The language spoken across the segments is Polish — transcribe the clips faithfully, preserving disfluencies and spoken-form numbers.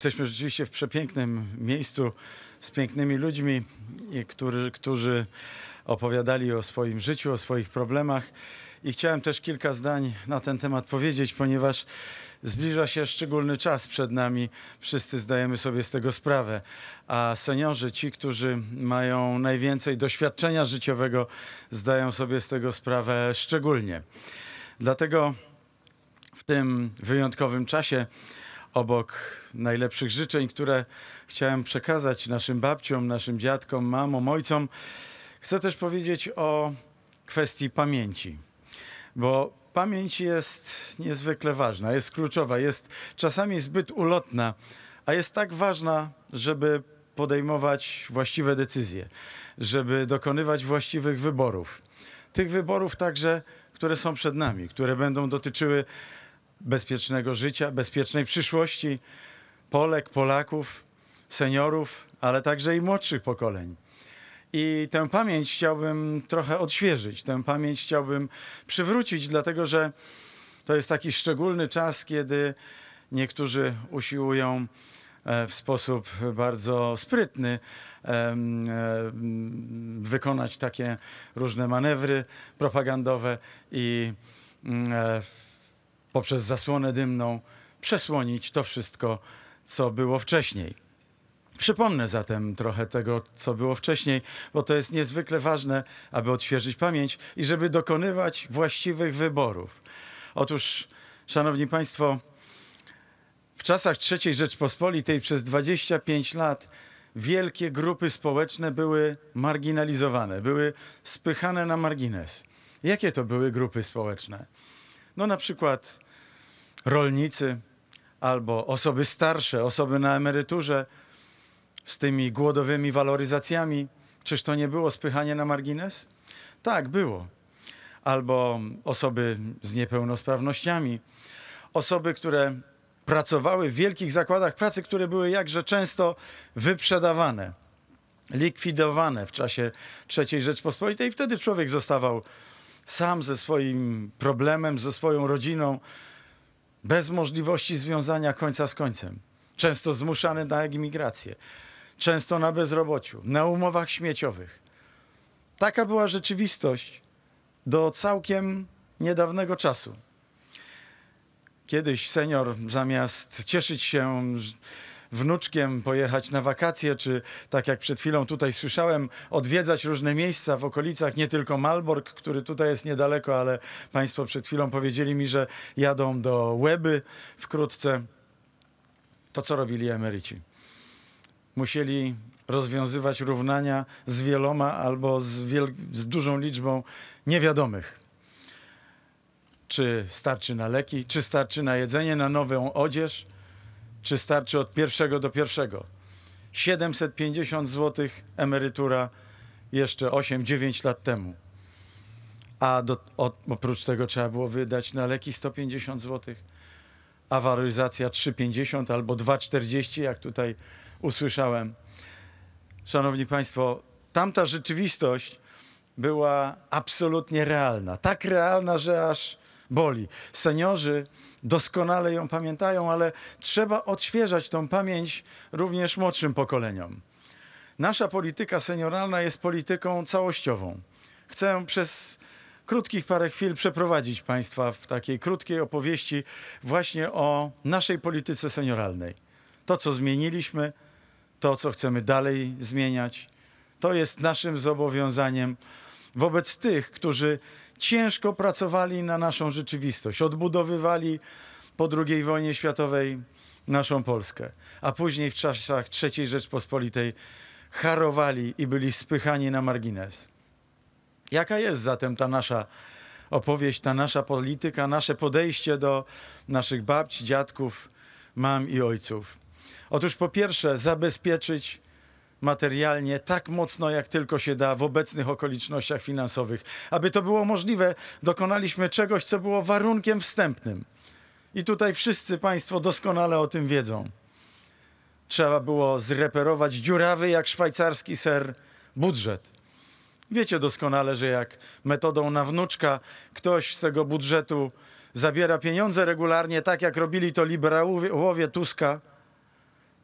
Jesteśmy rzeczywiście w przepięknym miejscu z pięknymi ludźmi, którzy, którzy opowiadali o swoim życiu, o swoich problemach. I chciałem też kilka zdań na ten temat powiedzieć, ponieważ zbliża się szczególny czas przed nami. Wszyscy zdajemy sobie z tego sprawę. A seniorzy, ci, którzy mają najwięcej doświadczenia życiowego, zdają sobie z tego sprawę szczególnie. Dlatego w tym wyjątkowym czasie obok najlepszych życzeń, które chciałem przekazać naszym babciom, naszym dziadkom, mamom, ojcom, chcę też powiedzieć o kwestii pamięci. Bo pamięć jest niezwykle ważna, jest kluczowa, jest czasami zbyt ulotna, a jest tak ważna, żeby podejmować właściwe decyzje, żeby dokonywać właściwych wyborów. Tych wyborów także, które są przed nami, które będą dotyczyły bezpiecznego życia, bezpiecznej przyszłości Polek, Polaków, seniorów, ale także i młodszych pokoleń. I tę pamięć chciałbym trochę odświeżyć, tę pamięć chciałbym przywrócić, dlatego że to jest taki szczególny czas, kiedy niektórzy usiłują w sposób bardzo sprytny wykonać takie różne manewry propagandowe i poprzez zasłonę dymną przesłonić to wszystko, co było wcześniej. Przypomnę zatem trochę tego, co było wcześniej, bo to jest niezwykle ważne, aby odświeżyć pamięć i żeby dokonywać właściwych wyborów. Otóż, szanowni państwo, w czasach trzeciej Rzeczpospolitej przez dwadzieścia pięć lat wielkie grupy społeczne były marginalizowane, były spychane na margines. Jakie to były grupy społeczne? No na przykład rolnicy albo osoby starsze, osoby na emeryturze z tymi głodowymi waloryzacjami. Czyż to nie było spychanie na margines? Tak, było. Albo osoby z niepełnosprawnościami, osoby, które pracowały w wielkich zakładach pracy, które były jakże często wyprzedawane, likwidowane w czasie trzeciej Rzeczpospolitej. Wtedy człowiek zostawał sam ze swoim problemem, ze swoją rodziną, bez możliwości związania końca z końcem. Często zmuszany na emigrację, często na bezrobociu, na umowach śmieciowych. Taka była rzeczywistość do całkiem niedawnego czasu. Kiedyś senior zamiast cieszyć się wnuczkiem, pojechać na wakacje, czy tak jak przed chwilą tutaj słyszałem, odwiedzać różne miejsca w okolicach, nie tylko Malbork, który tutaj jest niedaleko, ale państwo przed chwilą powiedzieli mi, że jadą do Łeby wkrótce. To co robili emeryci? Musieli rozwiązywać równania z wieloma albo z, wiel z dużą liczbą niewiadomych. Czy starczy na leki, czy starczy na jedzenie, na nową odzież, czy starczy od pierwszego do pierwszego. siedemset pięćdziesiąt złotych emerytura jeszcze osiem dziewięć lat temu. A do, od, oprócz tego trzeba było wydać na leki sto pięćdziesiąt złotych, a waloryzacja trzy pięćdziesiąt albo dwa czterdzieści, jak tutaj usłyszałem. Szanowni państwo, tamta rzeczywistość była absolutnie realna. Tak realna, że aż boli. Seniorzy doskonale ją pamiętają, ale trzeba odświeżać tą pamięć również młodszym pokoleniom. Nasza polityka senioralna jest polityką całościową. Chcę przez krótkich parę chwil przeprowadzić państwa w takiej krótkiej opowieści właśnie o naszej polityce senioralnej. To, co zmieniliśmy, to, co chcemy dalej zmieniać, to jest naszym zobowiązaniem wobec tych, którzy ciężko pracowali na naszą rzeczywistość, odbudowywali po drugiej wojnie światowej naszą Polskę, a później w czasach trzeciej Rzeczpospolitej harowali i byli spychani na margines. Jaka jest zatem ta nasza opowieść, ta nasza polityka, nasze podejście do naszych babci, dziadków, mam i ojców? Otóż po pierwsze zabezpieczyć materialnie tak mocno, jak tylko się da w obecnych okolicznościach finansowych. Aby to było możliwe, dokonaliśmy czegoś, co było warunkiem wstępnym. I tutaj wszyscy państwo doskonale o tym wiedzą. Trzeba było zreperować dziurawy jak szwajcarski ser budżet. Wiecie doskonale, że jak metodą na wnuczka ktoś z tego budżetu zabiera pieniądze regularnie, tak jak robili to liberałowie Tuska,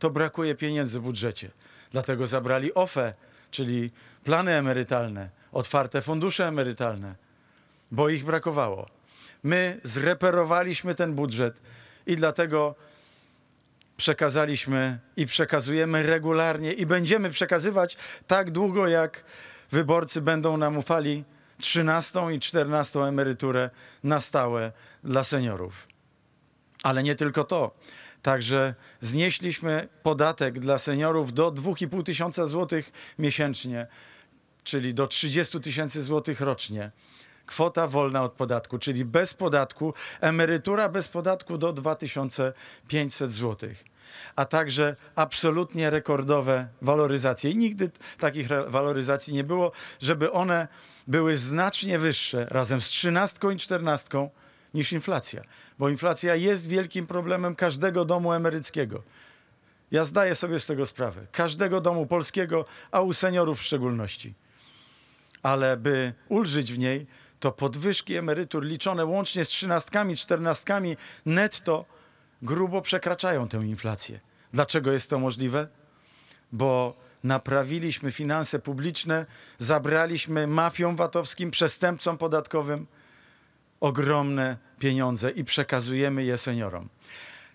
to brakuje pieniędzy w budżecie. Dlatego zabrali O F E, czyli plany emerytalne, otwarte fundusze emerytalne, bo ich brakowało. My zreperowaliśmy ten budżet i dlatego przekazaliśmy i przekazujemy regularnie i będziemy przekazywać tak długo, jak wyborcy będą nam ufali, trzynastą i czternastą emeryturę na stałe dla seniorów. Ale nie tylko to. Także znieśliśmy podatek dla seniorów do dwa i pół tysiąca złotych miesięcznie, czyli do trzydziestu tysięcy złotych rocznie. Kwota wolna od podatku, czyli bez podatku, emerytura bez podatku do dwa tysiące pięćset złotych. A także absolutnie rekordowe waloryzacje. I nigdy takich waloryzacji nie było, żeby one były znacznie wyższe razem z trzynastką i czternastką niż inflacja. Bo inflacja jest wielkim problemem każdego domu emeryckiego. Ja zdaję sobie z tego sprawę. Każdego domu polskiego, a u seniorów w szczególności. Ale by ulżyć w niej, to podwyżki emerytur liczone łącznie z trzynastkami, czternastkami netto grubo przekraczają tę inflację. Dlaczego jest to możliwe? Bo naprawiliśmy finanse publiczne, zabraliśmy mafiom V A T-owskim, przestępcom podatkowym ogromne pieniądze i przekazujemy je seniorom.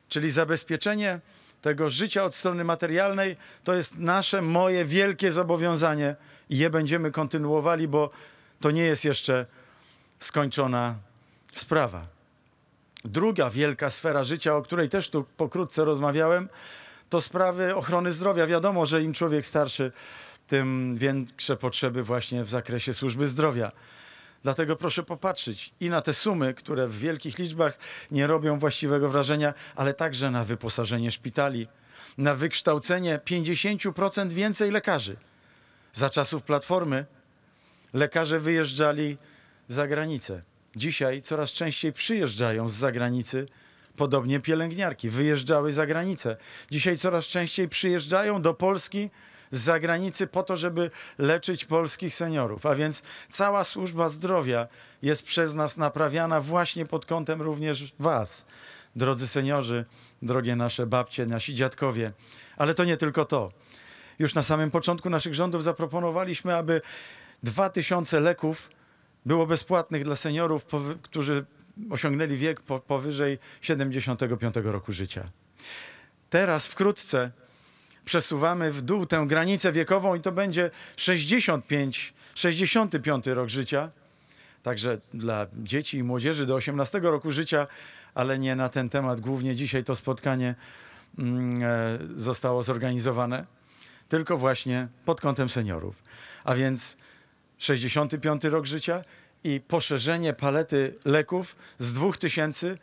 Czyli zabezpieczenie tego życia od strony materialnej to jest nasze, moje wielkie zobowiązanie i je będziemy kontynuowali, bo to nie jest jeszcze skończona sprawa. Druga wielka sfera życia, o której też tu pokrótce rozmawiałem, to sprawy ochrony zdrowia. Wiadomo, że im człowiek starszy, tym większe potrzeby właśnie w zakresie służby zdrowia. Dlatego proszę popatrzeć i na te sumy, które w wielkich liczbach nie robią właściwego wrażenia, ale także na wyposażenie szpitali, na wykształcenie pięćdziesiąt procent więcej lekarzy. Za czasów Platformy lekarze wyjeżdżali za granicę. Dzisiaj coraz częściej przyjeżdżają z zagranicy, podobnie pielęgniarki wyjeżdżały za granicę. Dzisiaj coraz częściej przyjeżdżają do Polski z zagranicy po to, żeby leczyć polskich seniorów. A więc cała służba zdrowia jest przez nas naprawiana właśnie pod kątem również was, drodzy seniorzy, drogie nasze babcie, nasi dziadkowie. Ale to nie tylko to. Już na samym początku naszych rządów zaproponowaliśmy, aby dwa tysiące leków było bezpłatnych dla seniorów, którzy osiągnęli wiek powyżej siedemdziesiątego piątego roku życia. Teraz wkrótce przesuwamy w dół tę granicę wiekową i to będzie sześćdziesiąty piąty rok życia. Także dla dzieci i młodzieży do osiemnastego roku życia, ale nie na ten temat. Głównie dzisiaj to spotkanie zostało zorganizowane, tylko właśnie pod kątem seniorów. A więc sześćdziesiąty piąty rok życia i poszerzenie palety leków z dwóch tysięcy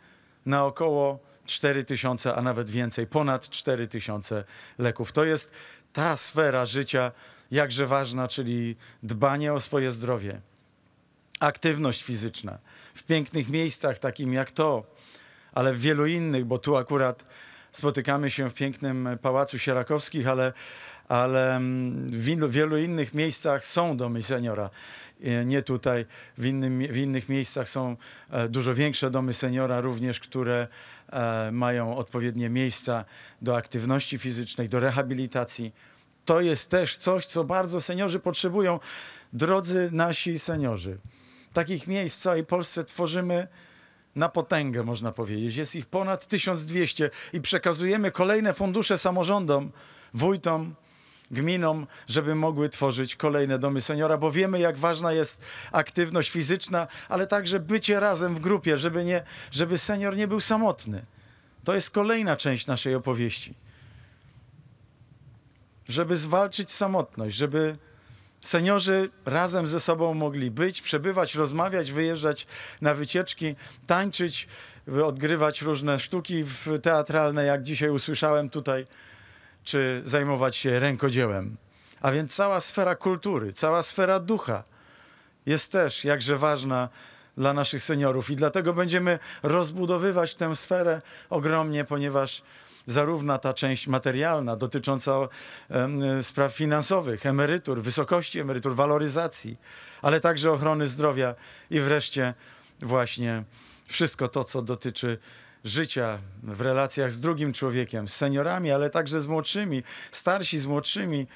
na około cztery tysiące, a nawet więcej, ponad cztery tysiące leków. To jest ta sfera życia jakże ważna, czyli dbanie o swoje zdrowie, aktywność fizyczna w pięknych miejscach takim jak to, ale w wielu innych, bo tu akurat spotykamy się w pięknym Pałacu Sierakowskich, ale ale w wielu innych miejscach są domy seniora. Nie tutaj, w, innym, w innych miejscach są dużo większe domy seniora również, które mają odpowiednie miejsca do aktywności fizycznej, do rehabilitacji. To jest też coś, co bardzo seniorzy potrzebują. Drodzy nasi seniorzy, takich miejsc w całej Polsce tworzymy na potęgę, można powiedzieć. Jest ich ponad tysiąc dwieście i przekazujemy kolejne fundusze samorządom, wójtom, gminom, żeby mogły tworzyć kolejne domy seniora, bo wiemy, jak ważna jest aktywność fizyczna, ale także bycie razem w grupie, żeby, nie, żeby senior nie był samotny. To jest kolejna część naszej opowieści. Żeby zwalczyć samotność, żeby seniorzy razem ze sobą mogli być, przebywać, rozmawiać, wyjeżdżać na wycieczki, tańczyć, odgrywać różne sztuki teatralne, jak dzisiaj usłyszałem tutaj, czy zajmować się rękodziełem. A więc cała sfera kultury, cała sfera ducha jest też jakże ważna dla naszych seniorów i dlatego będziemy rozbudowywać tę sferę ogromnie, ponieważ zarówno ta część materialna dotycząca spraw finansowych, emerytur, wysokości emerytur, waloryzacji, ale także ochrony zdrowia i wreszcie właśnie wszystko to, co dotyczy życia w relacjach z drugim człowiekiem, z seniorami, ale także z młodszymi, starsi z młodszymi.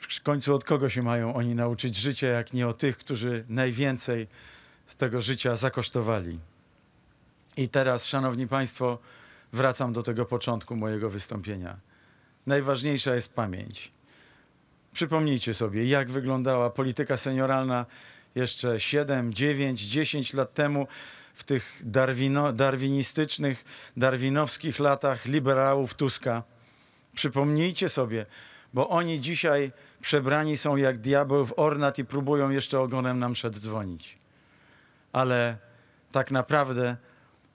W końcu od kogo się mają oni nauczyć życia, jak nie od tych, którzy najwięcej z tego życia zakosztowali. I teraz, szanowni państwo, wracam do tego początku mojego wystąpienia. Najważniejsza jest pamięć. Przypomnijcie sobie, jak wyglądała polityka senioralna jeszcze siedem, dziewięć, dziesięć lat temu, w tych darwino, darwinistycznych, darwinowskich latach liberałów Tuska. Przypomnijcie sobie, bo oni dzisiaj przebrani są jak diabeł w ornat i próbują jeszcze ogonem nam przedzwonić. Ale tak naprawdę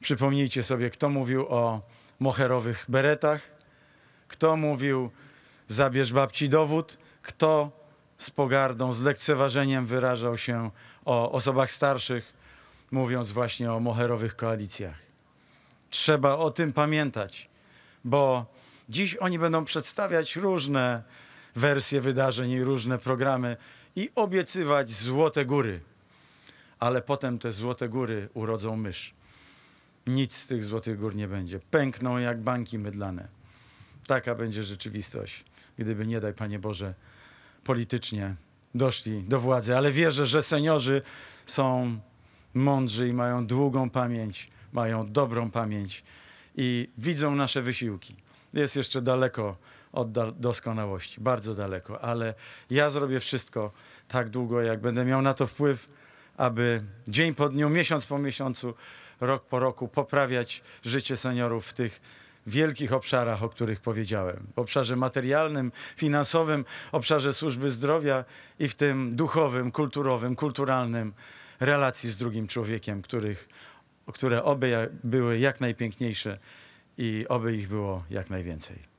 przypomnijcie sobie, kto mówił o moherowych beretach, kto mówił zabierz babci dowód, kto z pogardą, z lekceważeniem wyrażał się o osobach starszych, mówiąc właśnie o moherowych koalicjach. Trzeba o tym pamiętać, bo dziś oni będą przedstawiać różne wersje wydarzeń i różne programy i obiecywać złote góry. Ale potem te złote góry urodzą mysz. Nic z tych złotych gór nie będzie. Pękną jak bańki mydlane. Taka będzie rzeczywistość, gdyby nie daj Panie Boże politycznie doszli do władzy. Ale wierzę, że seniorzy są mądrzy i mają długą pamięć, mają dobrą pamięć i widzą nasze wysiłki. Jest jeszcze daleko od doskonałości, bardzo daleko, ale ja zrobię wszystko tak długo, jak będę miał na to wpływ, aby dzień po dniu, miesiąc po miesiącu, rok po roku poprawiać życie seniorów w tych wielkich obszarach, o których powiedziałem. W obszarze materialnym, finansowym, obszarze służby zdrowia i w tym duchowym, kulturowym, kulturalnym, relacji z drugim człowiekiem, których, które oby były jak najpiękniejsze i oby ich było jak najwięcej.